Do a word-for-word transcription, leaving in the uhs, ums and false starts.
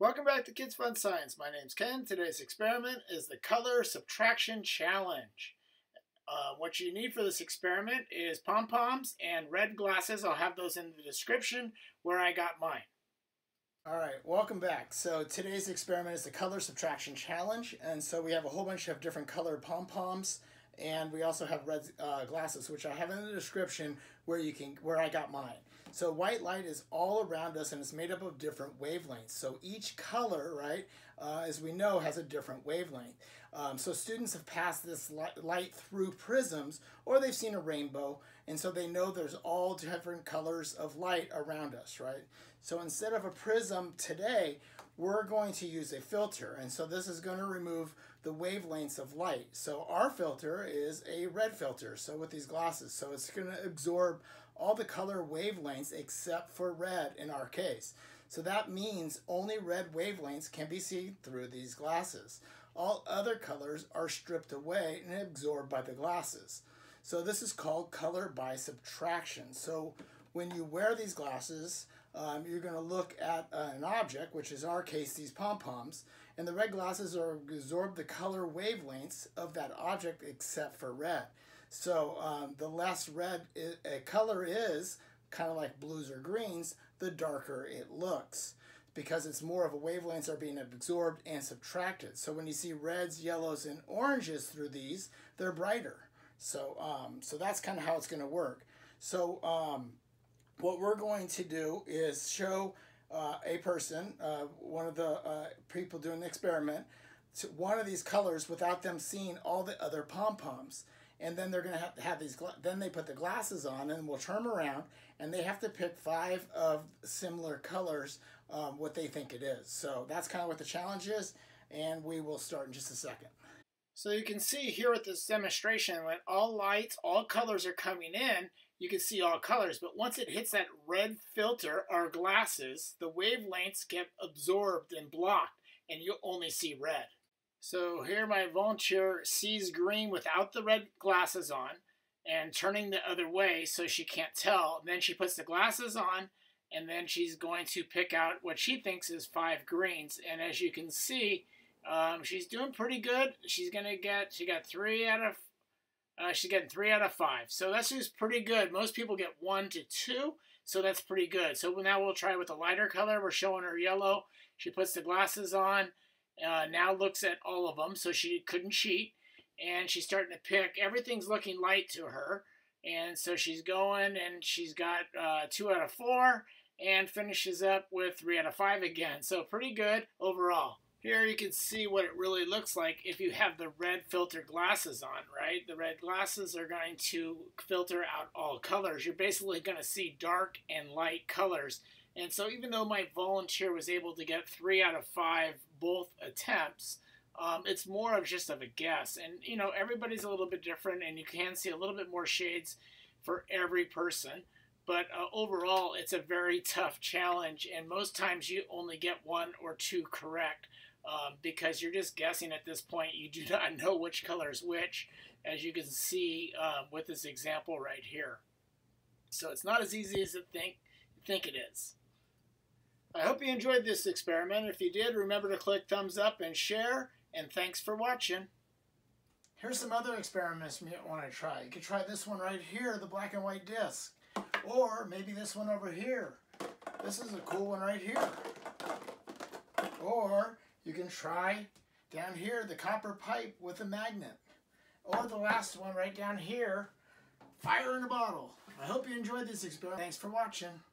Welcome back to Kids Fun Science. My name's Ken. Today's experiment is the color subtraction challenge. Uh, what you need for this experiment is pom poms and red glasses. I'll have those in the description where I got mine. All right, welcome back. So today's experiment is the color subtraction challenge, and so we have a whole bunch of different colored pom poms, and we also have red uh, glasses, which I have in the description where you can where I got mine. So white light is all around us, and it's made up of different wavelengths. So each color, right, uh, as we know, has a different wavelength. Um, so students have passed this light, light through prisms, or they've seen a rainbow, and so they know there's all different colors of light around us, right? So instead of a prism today, we're going to use a filter, and so this is going to remove the wavelengths of light. So our filter is a red filter, so with these glasses, so it's going to absorb all the color wavelengths except for red in our case. So that means only red wavelengths can be seen through these glasses. All other colors are stripped away and absorbed by the glasses. So this is called color by subtraction. So when you wear these glasses, Um, you're going to look at uh, an object, which is in our case these pom-poms, and the red glasses are absorb the color wavelengths of that object except for red. So um, the less red a color is, kind of like blues or greens, the darker it looks, because it's more of a wavelengths are being absorbed and subtracted. So when you see reds, yellows, and oranges through these, they're brighter. So, um, so that's kind of how it's going to work. So um, what we're going to do is show uh, a person, uh, one of the uh, people doing the experiment, to one of these colors without them seeing all the other pom-poms. And then they're going to have to have these, then they put the glasses on and we'll turn them around and they have to pick five of similar colors, um, what they think it is. So that's kind of what the challenge is, and we will start in just a second. So you can see here at this demonstration, when all lights, all colors are coming in, you can see all colors, but once it hits that red filter, our glasses, the wavelengths get absorbed and blocked, and you only see red. So here my volunteer sees green without the red glasses on and turning the other way so she can't tell. And then she puts the glasses on, and then she's going to pick out what she thinks is five greens. And as you can see, um, she's doing pretty good. She's gonna get, she got three out of Uh, she's getting three out of five. So that's just pretty good. Most people get one to two, so that's pretty good. So now we'll try with a lighter color. We're showing her yellow. She puts the glasses on, uh, now looks at all of them, so she couldn't cheat. And she's starting to pick. Everything's looking light to her. And so she's going, and she's got uh, two out of four, and finishes up with three out of five again. So pretty good overall. Here you can see what it really looks like if you have the red filter glasses on, right? The red glasses are going to filter out all colors. You're basically going to see dark and light colors. And so even though my volunteer was able to get three out of five both attempts, um, it's more of just of a guess. And, you know, everybody's a little bit different, and you can see a little bit more shades for every person. But uh, overall, it's a very tough challenge, and most times you only get one or two correct. Um, because you're just guessing at this point. You do not know which color is which, as you can see um, with this example right here. So it's not as easy as you think, think it is. I hope you enjoyed this experiment. If you did, remember to click thumbs up and share, and thanks for watching. Here's some other experiments you might want to try. You could try this one right here, the black and white disc, or maybe this one over here. This is a cool one right here. Or you can try down here the copper pipe with a magnet, or the last one right down here, fire in a bottle. I hope you enjoyed this experiment. Thanks for watching.